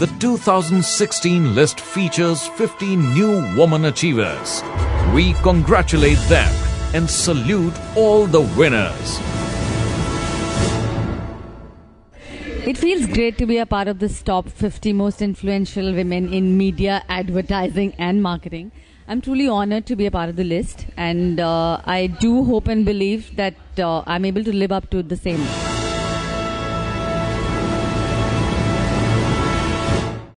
The 2016 list features 15 new woman achievers. We congratulate them and salute all the winners. It feels great to be a part of this top 50 most influential women in media, advertising and marketing. I'm truly honored to be a part of the list, and I do hope and believe that I'm able to live up to the same.